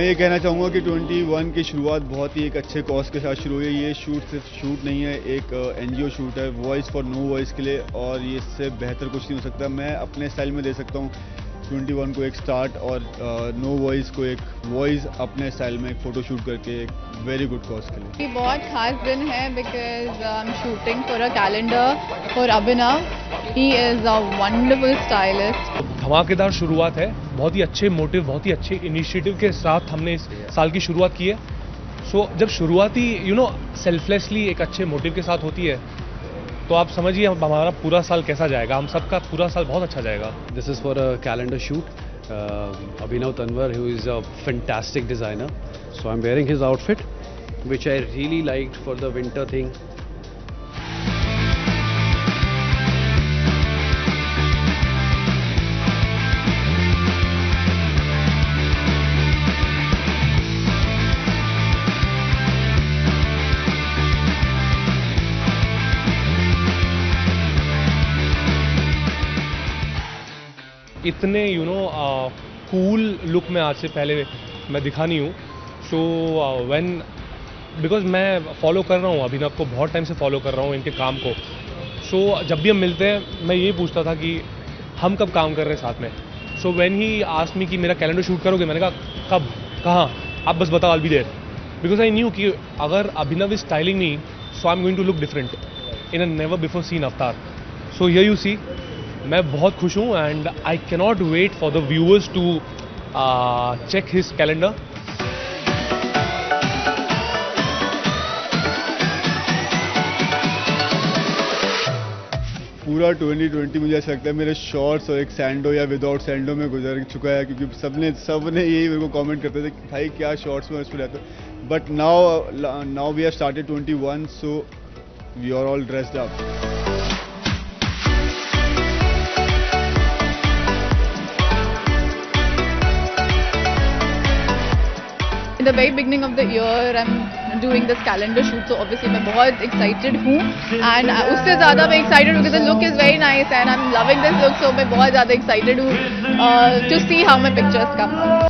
मैं ये कहना चाहूँगा कि 21 की शुरुआत बहुत ही एक अच्छे कॉज के साथ शुरू हुई है। ये शूट सिर्फ शूट नहीं है, एक एनजीओ शूट है वॉइस फॉर नो वॉइस के लिए, और ये इससे बेहतर कुछ नहीं हो सकता। मैं अपने स्टाइल में दे सकता हूँ 21 को एक स्टार्ट और नो वॉइस को एक वॉइस अपने स्टाइल में एक फोटो शूट करके एक वेरी गुड कॉज के लिए। ये बहुत खास दिन है because I am shooting for a calendar for Abhinav. He is a wonderful stylist. धमाकेदार शुरुआत है, बहुत ही अच्छे मोटिव, बहुत ही अच्छे इनिशिएटिव के साथ हमने इस साल की शुरुआत की है। सो जब शुरुआत ही सेल्फलेसली एक अच्छे मोटिव के साथ होती है तो आप समझिए हमारा पूरा साल कैसा जाएगा, हम सबका पूरा साल बहुत अच्छा जाएगा। This is for a calendar shoot. Abhinav Tanwar who is a fantastic designer, so I am wearing his outfit which I really like for the winter thing. इतने कूल लुक में आज से पहले मैं दिखा नहीं हूँ। सो बिकॉज मैं फॉलो कर रहा हूँ अभिनव को, बहुत टाइम से फॉलो कर रहा हूँ इनके काम को। सो जब भी हम मिलते हैं मैं यही पूछता था कि हम कब काम कर रहे हैं साथ में। So when he asked me कि मेरा कैलेंडर शूट करोगे, मैंने कहा कब, कहाँ, आप बस बताओ, I will be there. Because I knew कि अगर Abhinav is styling me so I am going to look different in a never before seen avatar. So here you see, मैं बहुत खुश हूँ and I cannot wait for the viewers to check his calendar. पूरा 2020 मुझे ऐसा लगता है मेरे शॉर्ट्स और एक सैंडो या विदाउट सैंडो में गुजर चुका है, क्योंकि सबने यही मेरे को कमेंट करते थे भाई क्या शॉर्ट्स में उसको रहता है। But now we have started 21, so we are all dressed up. In the very beginning of the year, I'm doing this calendar shoot, so obviously मैं बहुत excited हूँ and उससे ज़्यादा मैं excited हूँ कि the look is very nice and I'm loving this look, so मैं बहुत ज़्यादा excited हूँ to see how my pictures come out.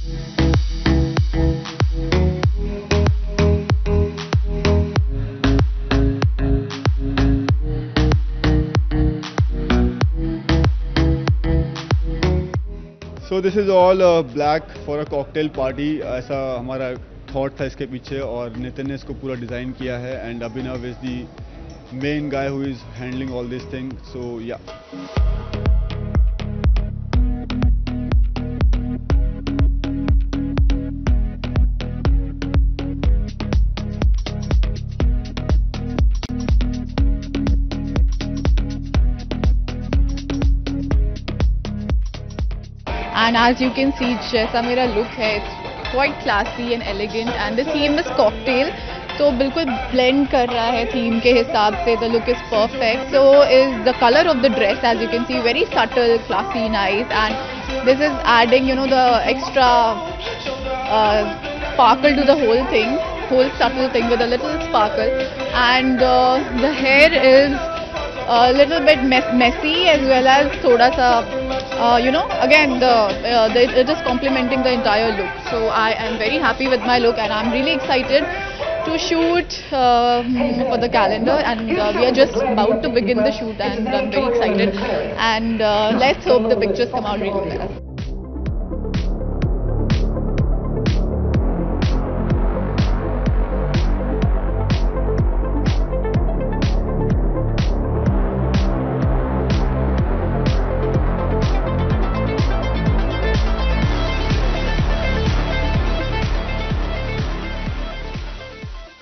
So this is all black for a cocktail party, ऐसा हमारा thought था इसके पीछे, और नितिन ने इसको पूरा डिज़ाइन किया है and Abhinav is the main guy who is handling all this thing, so yeah. And as you can see, जैसा मेरा लुक है, it's quite classy and elegant and the theme is cocktail, तो बिल्कुल blend कर रहा है theme के हिसाब से। The look is perfect. So is the color of the dress, as you can see, very subtle, classy, nice, and this is adding, the extra sparkle to the whole thing, whole subtle thing with a little sparkle. And the hair is a little bit messy as well as थोड़ा सा again it is complementing the entire look. So I am very happy with my look and I'm really excited to shoot for the calendar, and we are just about to begin the shoot and I'm very excited, and let's hope the pictures come out really well.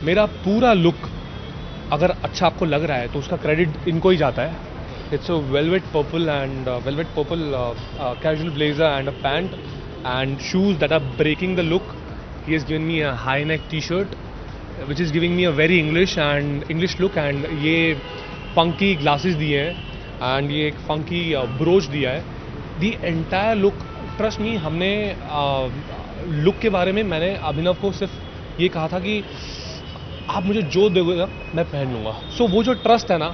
मेरा पूरा look अगर अच्छा आपको लग रहा है तो उसका क्रेडिट इनको ही जाता है। It's a velvet purple and casual blazer and a pant and shoes that are breaking the look. He has given me a high neck T shirt which is giving me a very English look, and ये funky glasses दिए हैं and ये एक funky brooch दिया है। The entire look, trust me, हमने look के बारे में मैंने अभिनव को सिर्फ ये कहा था कि आप मुझे जो दोगे ना मैं पहन लूँगा। सो वो जो ट्रस्ट है ना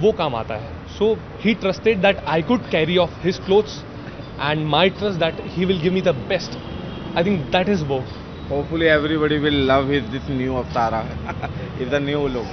वो काम आता है। So he trusted that I could carry off his clothes and my trust that he will give me the best. I think that is Hopefully everybody will love this new avatar. It's a new look.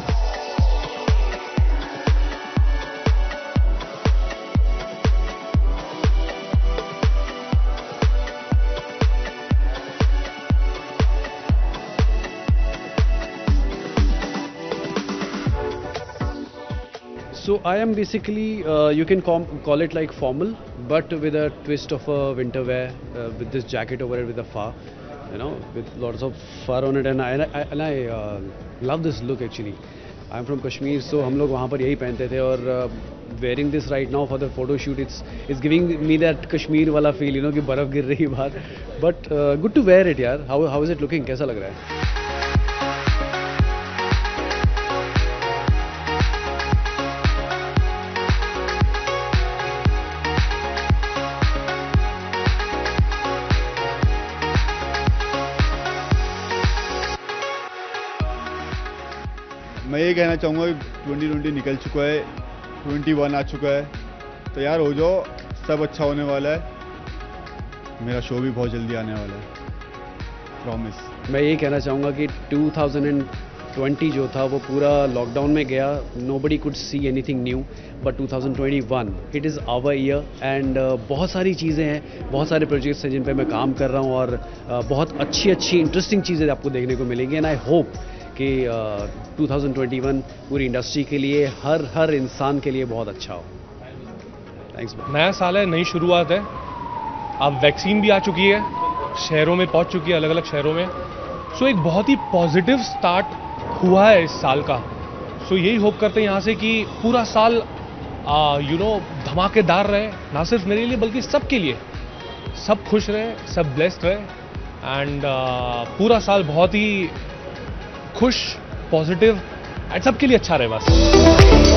So I am basically, you can call it like formal, but with a twist of a winter wear, with this jacket over it with a fur. You know, with lots of fur on it, and I love this look actually. I'm from Kashmir, so हम लोग वहाँ पर यही पहनते थे और wearing this right now for the photo shoot, it's giving me that Kashmir वाला feel, you know, कि बर्फ गिर रही बाहर, but good to wear it यार. How is it looking? कैसा लग रहा है? मैं ये कहना चाहूँगा कि 2020 निकल चुका है, 21 आ चुका है, तो यार हो जाओ, सब अच्छा होने वाला है. मेरा शो भी बहुत जल्दी आने वाला है, प्रॉमिस. मैं ये कहना चाहूँगा कि 2020 जो था वो पूरा लॉकडाउन में गया. Nobody could see anything new, but 2021 it is our year. And बहुत सारी चीज़ें हैं, बहुत सारे प्रोजेक्ट्स हैं जिन पर मैं काम कर रहा हूँ और बहुत अच्छी इंटरेस्टिंग चीज़ें आपको देखने को मिलेंगी. एंड आई होप कि 2021 पूरी इंडस्ट्री के लिए, हर इंसान के लिए बहुत अच्छा हो. थैंक्स. नया साल है, नई शुरुआत है. अब वैक्सीन भी आ चुकी है, शहरों में पहुंच चुकी है, अलग अलग शहरों में. सो एक बहुत ही पॉजिटिव स्टार्ट हुआ है इस साल का. सो यही होप करते हैं यहाँ से कि पूरा साल धमाकेदार रहे, ना सिर्फ मेरे लिए बल्कि सबके लिए. सब खुश रहे, सब ब्लेस्ड रहे, एंड पूरा साल बहुत ही खुश, पॉजिटिव, एंड सबके लिए अच्छा रहे बस.